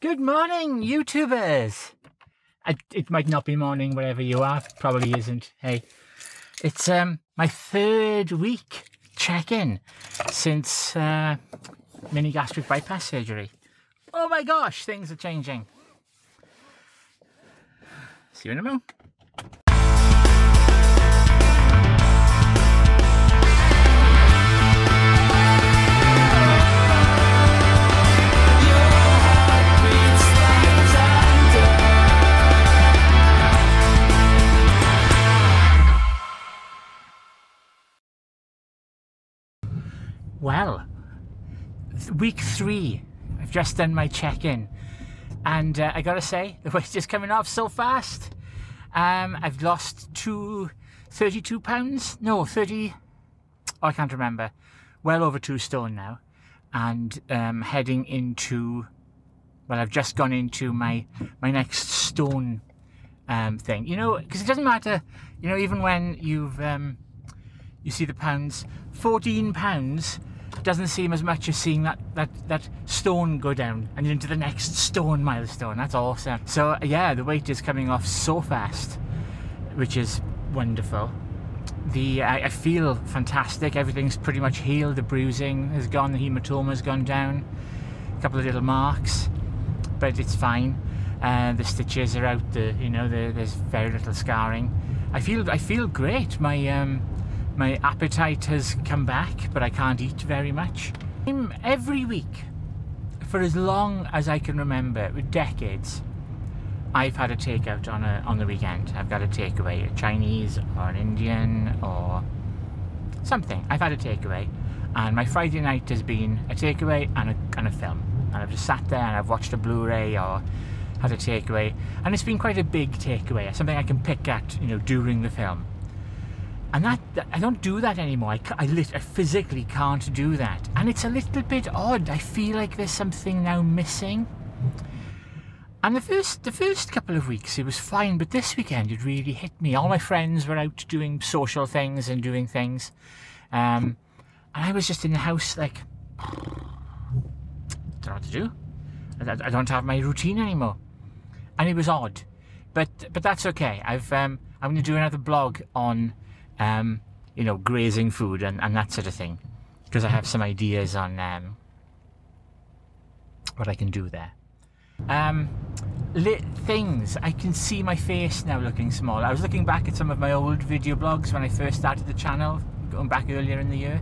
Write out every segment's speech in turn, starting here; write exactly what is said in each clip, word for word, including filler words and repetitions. Good morning, YouTubers. I, it might not be morning wherever you are. Probably isn't. Hey, it's um my third week check-in since uh, mini gastric bypass surgery. Oh my gosh, things are changing. See you in a moment. Well, week three, I've just done my check-in, and uh, I gotta say, the weight is coming off so fast. Um, I've lost two, thirty-two pounds, no, thirty, oh, I can't remember, well over two stone now, and um, heading into, well, I've just gone into my, my next stone um, thing, you know, because it doesn't matter, you know, even when you've, um, you see the pounds, fourteen pounds, doesn't seem as much as seeing that, that, that stone go down and into the next stone milestone. That's awesome. So yeah, the weight is coming off so fast, which is wonderful. The I, I feel fantastic. Everything's pretty much healed. The bruising has gone, the hematoma has gone down, a couple of little marks, but it's fine. Uh, the stitches are out. The you know the, there's very little scarring. I feel I feel great. My um, My appetite has come back, but I can't eat very much. Every week, for as long as I can remember, with decades, I've had a takeout on a, on the weekend. I've got a takeaway, a Chinese or an Indian or something. I've had a takeaway, and my Friday night has been a takeaway and a, and a film. And I've just sat there and I've watched a Blu-ray or had a takeaway. And it's been quite a big takeaway, something I can pick at, you know, during the film. And that, I don't do that anymore. I, I, lit, I physically can't do that. And it's a little bit odd. I feel like there's something now missing. And the first, the first couple of weeks it was fine, but this weekend it really hit me. All my friends were out doing social things and doing things. Um, and I was just in the house like, I don't know what to do. I, I don't have my routine anymore. And it was odd. But, but that's okay. I've, um, I'm going to do another blog on Um, you know, grazing food and, and that sort of thing, because I have some ideas on um, what I can do there. Um, lit things. I can see my face now looking small. I was looking back at some of my old video blogs when I first started the channel, going back earlier in the year.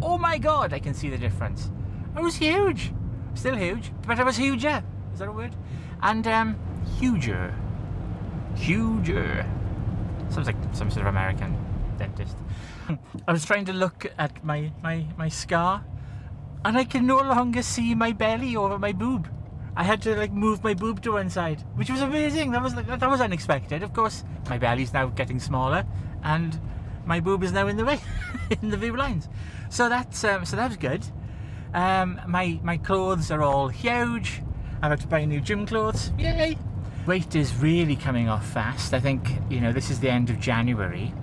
Oh my god, I can see the difference. I was huge. Still huge, but I was huger. Is that a word? And um, huger. Huger. Sounds like some sort of American dentist. I was trying to look at my, my, my scar, and I can no longer see my belly over my boob. I had to like move my boob to one side, which was amazing. That was, that was unexpected. Of course, my belly's now getting smaller, and my boob is now in the way, in the boob lines. So that's um, so that was good. Um, my my clothes are all huge. I've had to buy new gym clothes. Yay! Weight is really coming off fast. I think, you know, this is the end of January,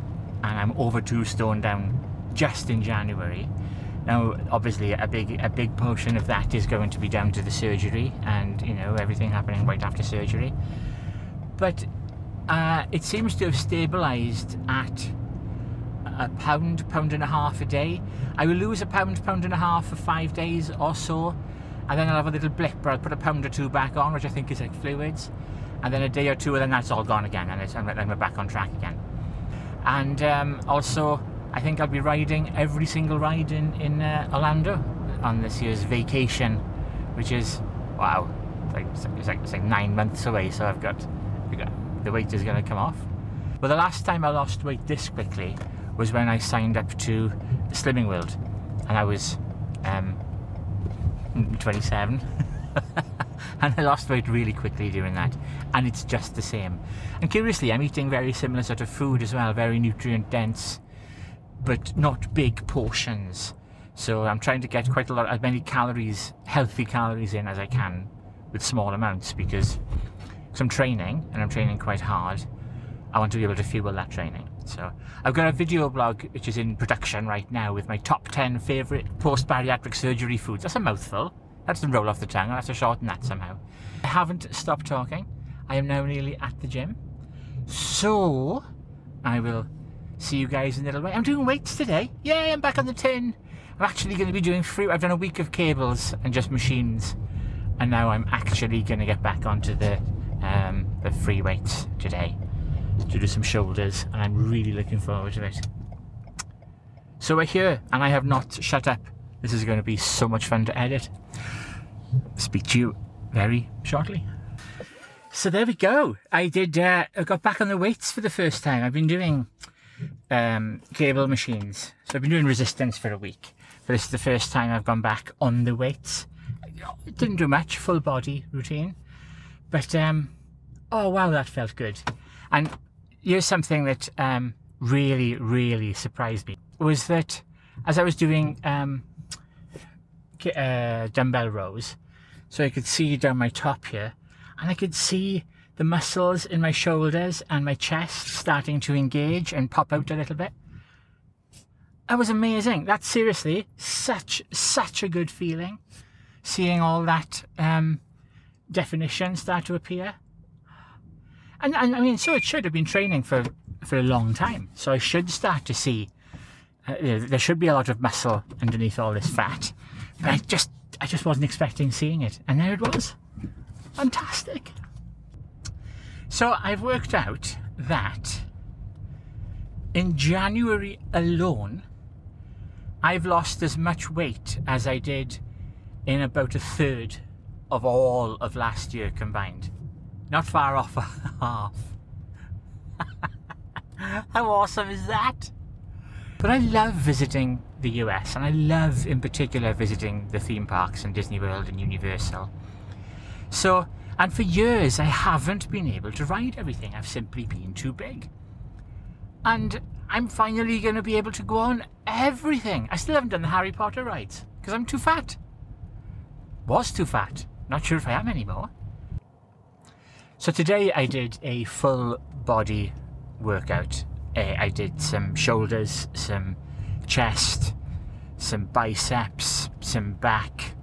and I'm over two stone down just in January. Now, obviously, a big a big portion of that is going to be down to the surgery and, you know, everything happening right after surgery. But uh, it seems to have stabilised at a pound, pound and a half a day. I will lose a pound, pound and a half for five days or so, and then I'll have a little blip where I'll put a pound or two back on, which I think is like fluids. And then a day or two, and then that's all gone again, and it's, and then we're back on track again. And um, also, I think I'll be riding every single ride in, in uh, Orlando on this year's vacation, which is, wow, it's like, it's like, it's like nine months away, so I've got, I've got the weight is going to come off. But the last time I lost weight this quickly was when I signed up to Slimming World, and I was um, twenty-seven. And I lost weight really quickly doing that, and it's just the same. And curiously, I'm eating very similar sort of food as well, very nutrient dense, but not big portions. So I'm trying to get quite a lot, as many calories, healthy calories in as I can with small amounts, because cause I'm training, and I'm training quite hard. I want to be able to fuel that training. So I've got a video blog which is in production right now with my top ten favourite post-bariatric surgery foods. That's a mouthful. That doesn't roll off the tongue. I'll have to shorten that somehow. I haven't stopped talking. I am now nearly at the gym. So, I will see you guys in a little way. I'm doing weights today. Yay, I'm back on the tin. I'm actually going to be doing fruit. I've done a week of cables and just machines. And now I'm actually going to get back onto the, um, the free weights today to do some shoulders. And I'm really looking forward to it. So we're here and I have not shut up. This is going to be so much fun to edit. Speak to you very shortly. So there we go. I did, uh, I got back on the weights for the first time. I've been doing um, cable machines. So I've been doing resistance for a week. But this is the first time I've gone back on the weights. It didn't do much, full body routine. But, um, oh wow, that felt good. And here's something that um, really, really surprised me. Was that as I was doing um, uh, dumbbell rows, so I could see down my top here, and I could see the muscles in my shoulders and my chest starting to engage and pop out a little bit. That was amazing. That's seriously such, such a good feeling, seeing all that um, definition start to appear. And, and I mean, so it should have been training for, for a long time, so I should start to see Uh, there should be a lot of muscle underneath all this fat, but I just, I just wasn't expecting seeing it, and there it was. Fantastic. So I've worked out that in January alone, I've lost as much weight as I did in about a third of all of last year combined. Not far off a half. How awesome is that? But I love visiting the U S, and I love in particular visiting the theme parks and Disney World and Universal. So, and for years I haven't been able to ride everything. I've simply been too big. And I'm finally going to be able to go on everything. I still haven't done the Harry Potter rides because I'm too fat. Was too fat. Not sure if I am anymore. So today I did a full body workout. I did some shoulders, some chest, some biceps, some back,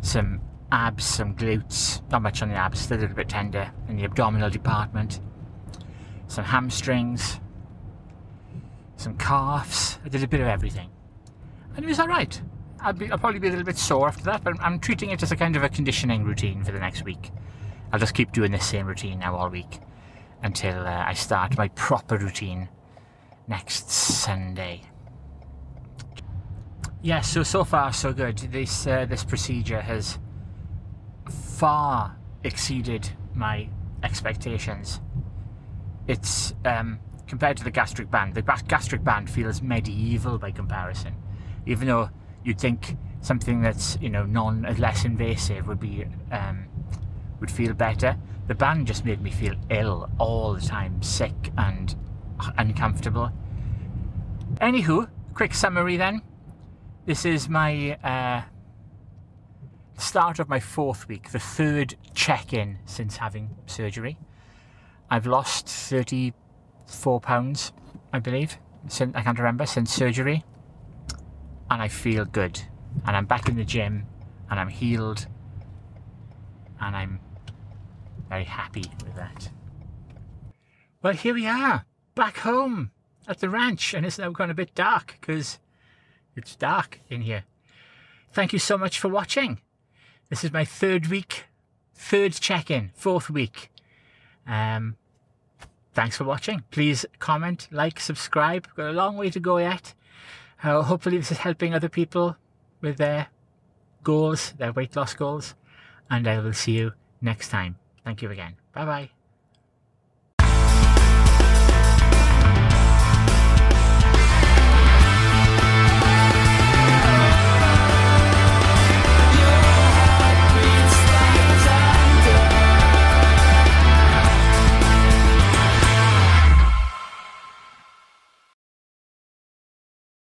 some abs, some glutes. Not much on the abs, still a little bit tender in the abdominal department. Some hamstrings, some calves. I did a bit of everything. And it was all right. I'll, be, I'll probably be a little bit sore after that, but I'm treating it as a kind of a conditioning routine for the next week. I'll just keep doing this same routine now all week, until uh, I start my proper routine next Sunday. Yes, yeah, so, so far so good. This, uh, this procedure has far exceeded my expectations. It's, um, compared to the gastric band, the gastric band feels medieval by comparison. Even though you'd think something that's, you know, non, less invasive would be, um, would feel better. The band just made me feel ill all the time, sick and uncomfortable. Anywho, quick summary then. This is my uh, start of my fourth week, the third check-in since having surgery. I've lost thirty-four pounds, I believe, since, I can't remember, since surgery. And I feel good. And I'm back in the gym, and I'm healed, and I'm very happy with that. Well, here we are, back home at the ranch, and it's now gone a bit dark because it's dark in here. Thank you so much for watching. This is my third week, third check-in, fourth week. Um, thanks for watching. Please comment, like, subscribe. We've got a long way to go yet. Uh, hopefully this is helping other people with their goals, their weight loss goals, and I will see you next time. Thank you again. Bye-bye.